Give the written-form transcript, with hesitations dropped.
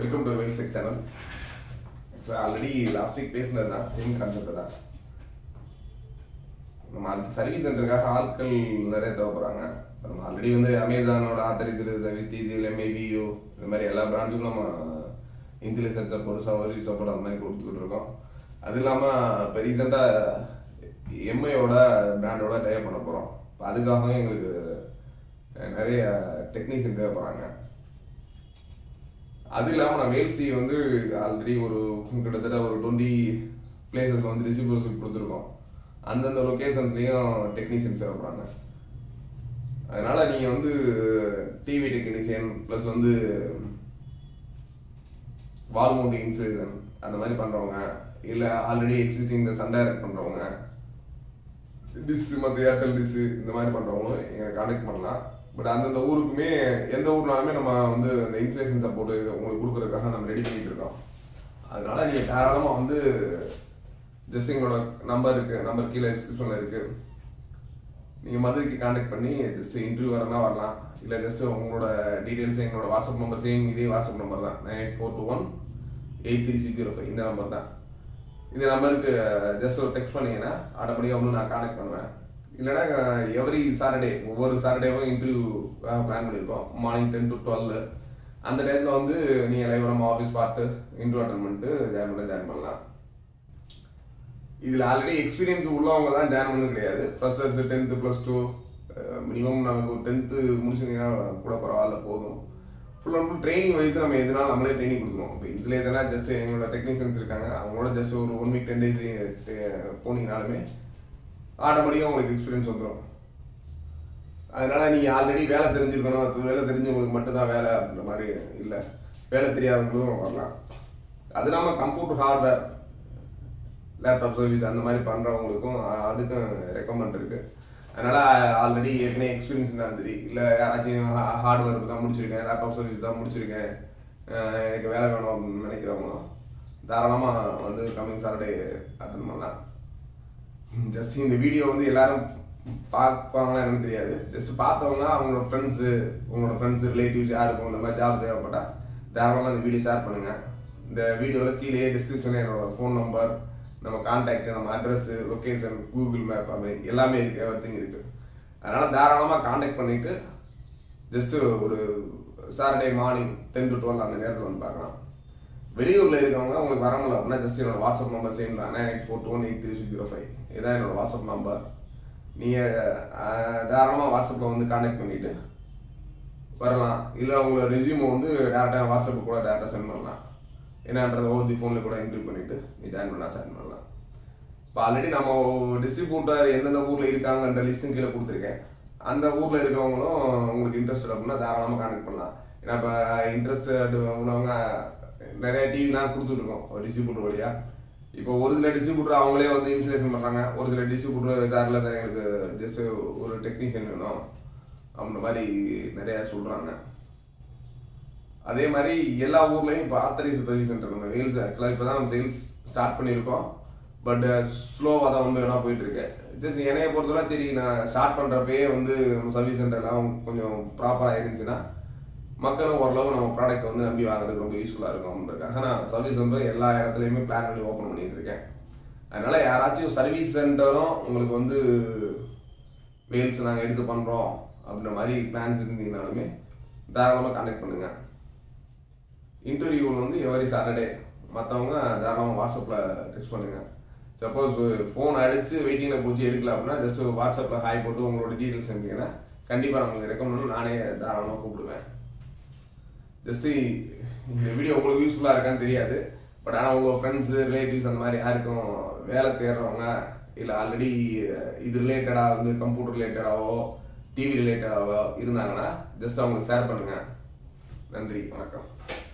Welcome to Investec channel. So already last week placed na same concept da. Normal service center ka halkal nare thaoparanga. Normal already vende Amazon or other service TCL, maybe you. Mari alla brands nu nama intile center poru service support amma koduthukirukom. Adilama recenta MI oda brand oda tie panna porom. Padukaga engalukku nare technician thaoparanga. That's why I have already 20 places on the receivers. And then the location technicians. Another TV technician plus on the wall mounting insulation. And the money already existing the sun direct. This is the money contact. But under the Uruk may end the Urna, the installation support Urukana ready to go. Another yet on the dressing number killer description like your mother can contact Pani, just interview or an hour. You like just details saying or WhatsApp number saying the WhatsApp number 9421 8305 in the number that. In the number just so text funny, Adapati Amuna contact Pana. Every Saturday, over Saturday, interview plan morning 10 to 12. And the day on the near office part, into attendment, Janmala. This already experience Ulanga Janmala, first 10th plus 2, minimum 10th Musina put up all the polo. Full on training wise, I made another training. Just technicians, I'm going to just over 1 week, 10 days, pony in Alame. Automatically, experience on the already well at the Matana Vella, Vella. Adanama computer hardware, laptop service, and the Maripandra recommended. Another already experience in the hardware, the Mutrigan, laptop service, the Mutrigan, Vella, Darama on the coming Saturday at the Mana. Just in the video on the alarm park, just path on friends, relatives, job there, video share. The video description, phone number, contact, address, location, Google map, everything. Another contact just Saturday morning 10 to 12 on the nether. Video later on, just your WhatsApp number same 98418305. This is your WhatsApp number. You WhatsApp number contact me. Or resume on the data WhatsApp data send. The phone interview. Already, we distributor in the listing. And the wood interested contact. Narrative now Kuduko or distributor. If a original distributor only on the installation, original distributor is just a technician, you know. I'm nobody Nadia Sudrana. Are they marry yellow woodland? Pathari is a service center on the wheels, actually, sales start Paniruko, but slow on the up with it. Just Yana Portolati in a sharp underpay on the service center now, proper Argentina. Makano or low product on the Ambiwa useful Kahana service under Ella plan to open it again. Another Arachi service center on the Wales and I edit upon raw of the Marie plans in the Name. Darama connect Panga interview on the every Saturday. Matanga, Daram WhatsApp text Panga. Suppose phone added waiting a Puji club, just WhatsApp high photo details and Kandipa recommend Nane Darama Kublman. Just see the video useful but I know friends, relatives, and my already either related the computer related or TV related, just share.